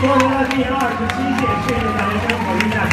恭喜大家第27届世界大学生活竞赛。